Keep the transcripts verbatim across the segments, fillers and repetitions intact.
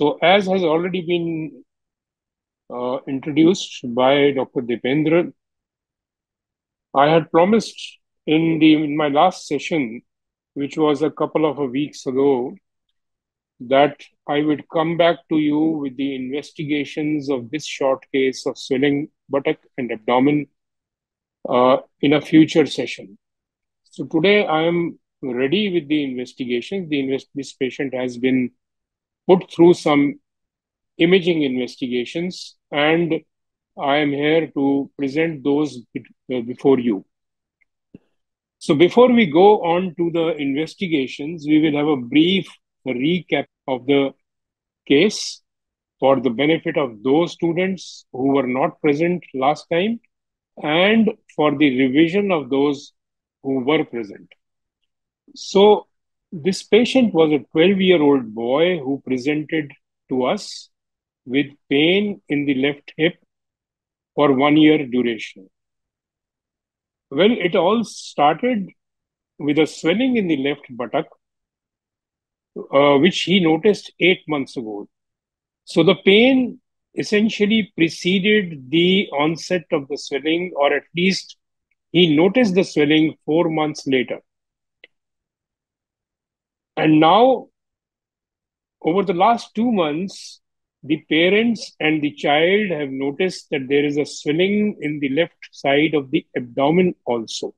So as has already been uh, introduced by Doctor Deependra, I had promised in, the, in my last session, which was a couple of weeks ago, that I would come back to you with the investigations of this short case of swelling buttock and abdomen uh, in a future session. So today I am ready with the investigations. The invest this patient has been put through some imaging investigations, and I am here to present those before you. So before we go on to the investigations, we will have a brief recap of the case for the benefit of those students who were not present last time and for the revision of those who were present. So this patient was a twelve-year-old boy who presented to us with pain in the left hip for one year duration. Well, it all started with a swelling in the left buttock, uh, which he noticed eight months ago. So the pain essentially preceded the onset of the swelling, or at least he noticed the swelling four months later. And now, over the last two months, the parents and the child have noticed that there is a swelling in the left side of the abdomen also.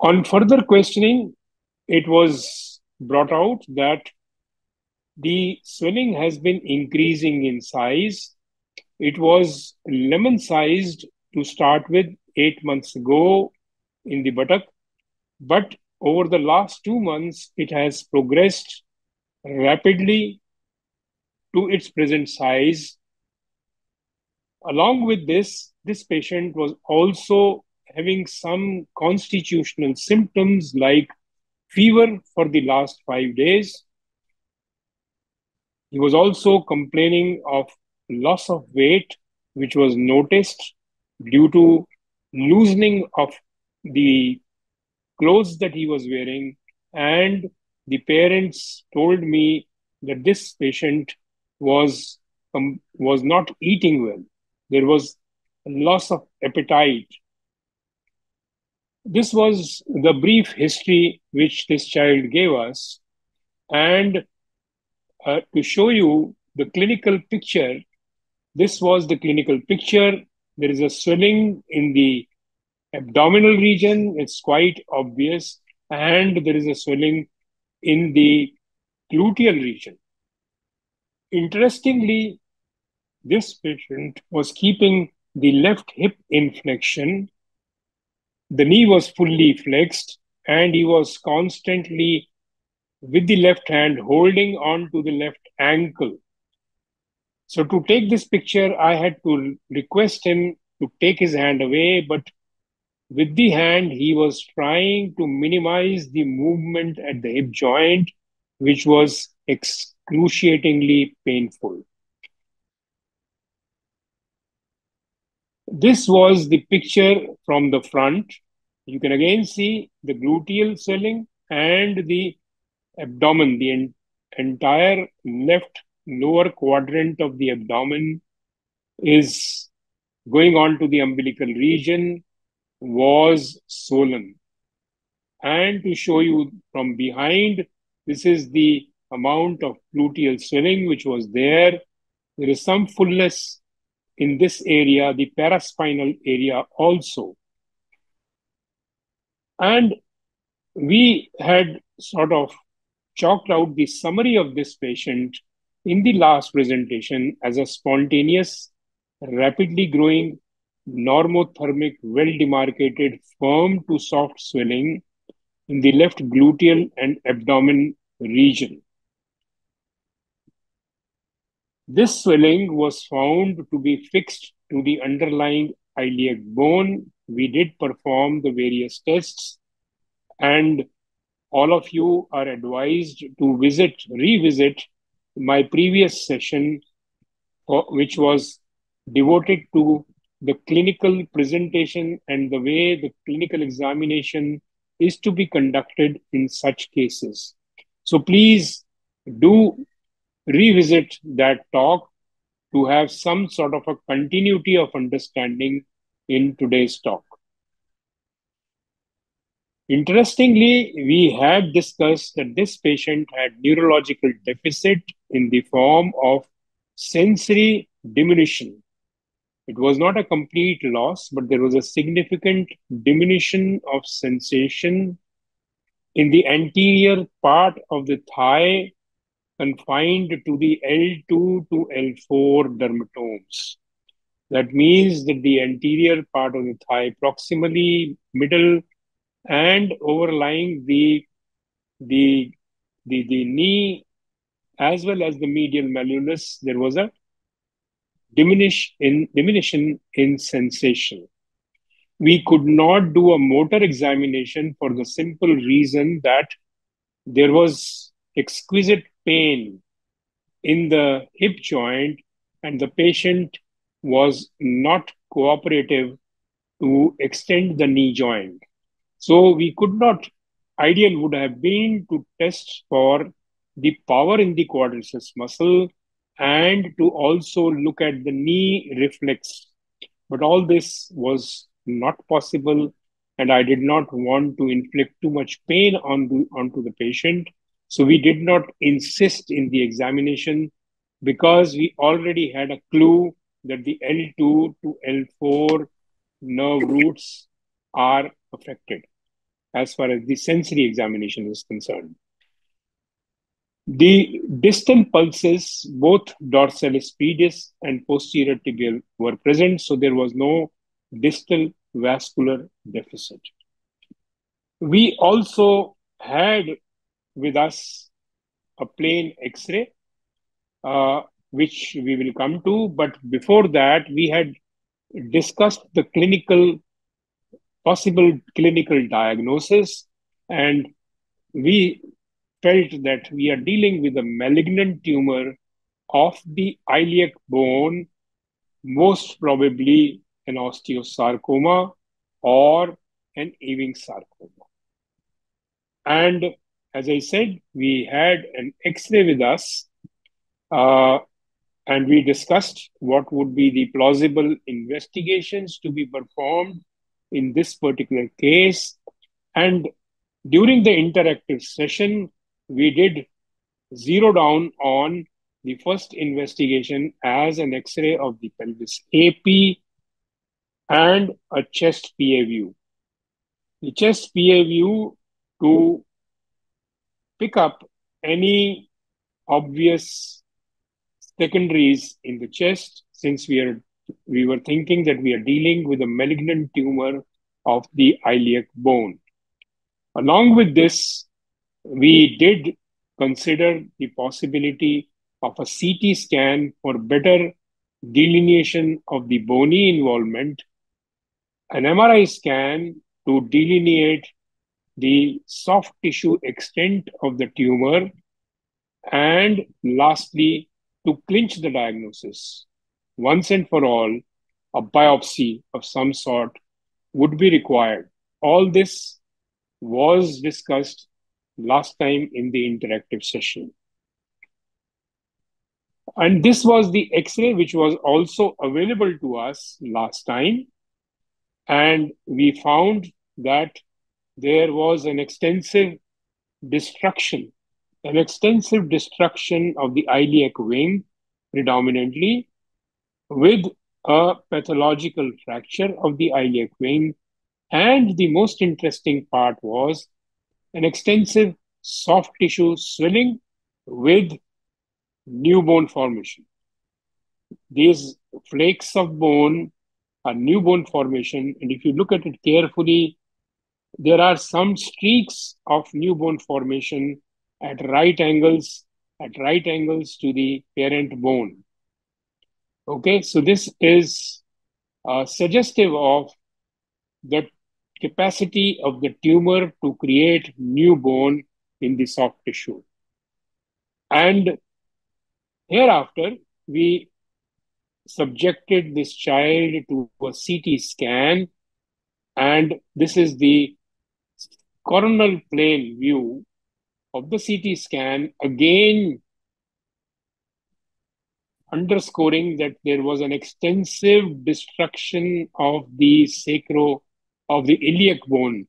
On further questioning, it was brought out that the swelling has been increasing in size. It was lemon-sized to start with eight months ago in the buttock, but over the last two months, it has progressed rapidly to its present size. Along with this, this patient was also having some constitutional symptoms like fever for the last five days. He was also complaining of loss of weight, which was noticed due to loosening of the clothes that he was wearing, and the parents told me that this patient was, um, was not eating well. There was loss of appetite. This was the brief history which this child gave us. And uh, to show you the clinical picture, this was the clinical picture. There is a swelling in the abdominal region, it's quite obvious, and there is a swelling in the gluteal region. Interestingly, this patient was keeping the left hip in flexion, the knee was fully flexed, and he was constantly, with the left hand, holding on to the left ankle. So to take this picture, I had to request him to take his hand away, but with the hand, he was trying to minimize the movement at the hip joint, which was excruciatingly painful. This was the picture from the front. You can again see the gluteal swelling and the abdomen, the en- entire left lower quadrant of the abdomen is going on to the umbilical region, was swollen. And to show you from behind, this is the amount of gluteal swelling which was there. There is some fullness in this area, the paraspinal area also. And we had sort of chalked out the summary of this patient in the last presentation as a spontaneous, rapidly growing, normothermic, well-demarcated, firm to soft swelling in the left gluteal and abdomen region. This swelling was found to be fixed to the underlying iliac bone. We did perform the various tests, and all of you are advised to visit, revisit my previous session, which was devoted to the clinical presentation and the way the clinical examination is to be conducted in such cases. So please do revisit that talk to have some sort of a continuity of understanding in today's talk. Interestingly, we have discussed that this patient had neurological deficit in the form of sensory diminution. It was not a complete loss, but there was a significant diminution of sensation in the anterior part of the thigh, confined to the L two to L four dermatomes. That means that the anterior part of the thigh, proximally, middle, and overlying the, the, the, the knee, as well as the medial malleolus, there was a diminish in, diminution in sensation. We could not do a motor examination for the simple reason that there was exquisite pain in the hip joint and the patient was not cooperative to extend the knee joint. So we could not, ideal would have been to test for the power in the quadriceps muscle and to also look at the knee reflex. But all this was not possible and I did not want to inflict too much pain on the, onto the patient. So we did not insist in the examination because we already had a clue that the L two to L four nerve roots are affected as far as the sensory examination is concerned. The distal pulses, both dorsalis pedis and posterior tibial, were present, so there was no distal vascular deficit. We also had with us a plain X-ray, uh, which we will come to, but before that, we had discussed the clinical, possible clinical diagnosis, and we felt that we are dealing with a malignant tumor of the iliac bone, most probably an osteosarcoma or an Ewing sarcoma. And as I said, we had an X-ray with us uh, and we discussed what would be the plausible investigations to be performed in this particular case. And during the interactive session, we did zero down on the first investigation as an X-ray of the pelvis A P and a chest P A view. The chest P A view to pick up any obvious secondaries in the chest, since we are we were thinking that we are dealing with a malignant tumor of the iliac bone. Along with this, we did consider the possibility of a C T scan for better delineation of the bony involvement, an M R I scan to delineate the soft tissue extent of the tumor, and lastly, to clinch the diagnosis. Once and for all, a biopsy of some sort would be required. All this was discussed last time in the interactive session. And this was the X-ray which was also available to us last time. And we found that there was an extensive destruction, an extensive destruction of the iliac vein predominantly, with a pathological fracture of the iliac vein. And the most interesting part was an extensive soft tissue swelling with new bone formation. These flakes of bone are new bone formation. And if you look at it carefully, there are some streaks of new bone formation at right angles, at right angles to the parent bone. Okay, so this is uh, suggestive of the capacity of the tumor to create new bone in the soft tissue. And hereafter, we subjected this child to a C T scan, and this is the coronal plane view of the C T scan, again underscoring that there was an extensive destruction of the sacro, of the iliac bone,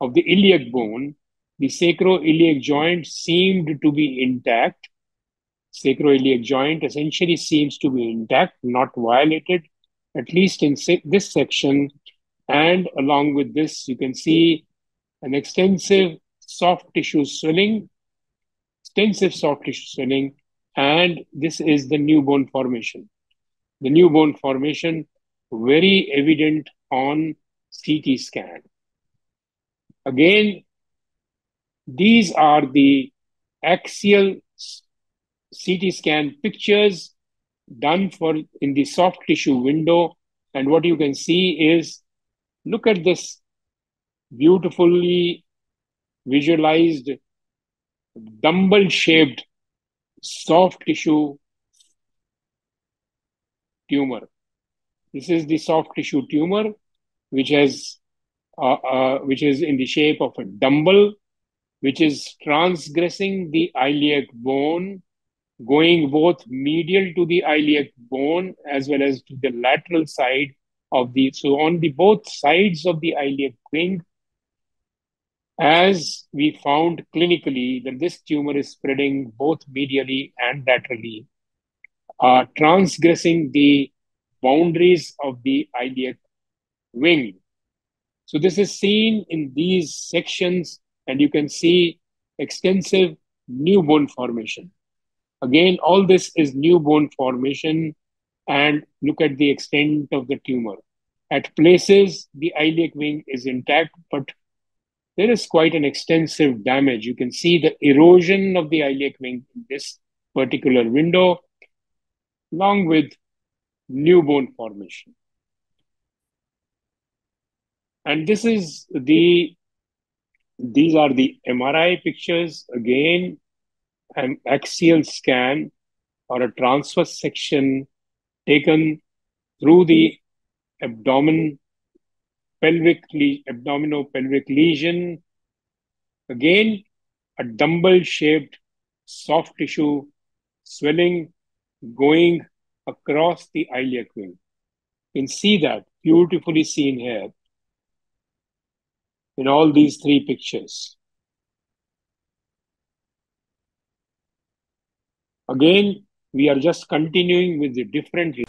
of the iliac bone. The sacroiliac joint seemed to be intact. Sacroiliac joint essentially seems to be intact, not violated, at least in this section. And along with this, you can see an extensive soft tissue swelling, extensive soft tissue swelling, and this is the new bone formation. The new bone formation, very evident on C T scan. Again, these are the axial C T scan pictures done for in the soft tissue window. And what you can see is, look at this beautifully visualized dumbbell-shaped soft tissue tumor. This is the soft tissue tumor, which has, uh, uh, which is in the shape of a dumbbell, which is transgressing the iliac bone, going both medial to the iliac bone as well as to the lateral side of the, so on the both sides of the iliac ring, as we found clinically that this tumor is spreading both medially and laterally, uh, transgressing the boundaries of the iliac wing. So this is seen in these sections, and you can see extensive new bone formation. Again, all this is new bone formation, and look at the extent of the tumor. At places, the iliac wing is intact, but there is quite an extensive damage. You can see the erosion of the iliac wing in this particular window, along with new bone formation. And this is the, these are the M R I pictures. Again, an axial scan or a transverse section taken through the abdomen, pelvic, abdominopelvic lesion. Again, a dumbbell-shaped soft tissue swelling going across the iliac wing. You can see that beautifully seen here in all these three pictures. Again, we are just continuing with the different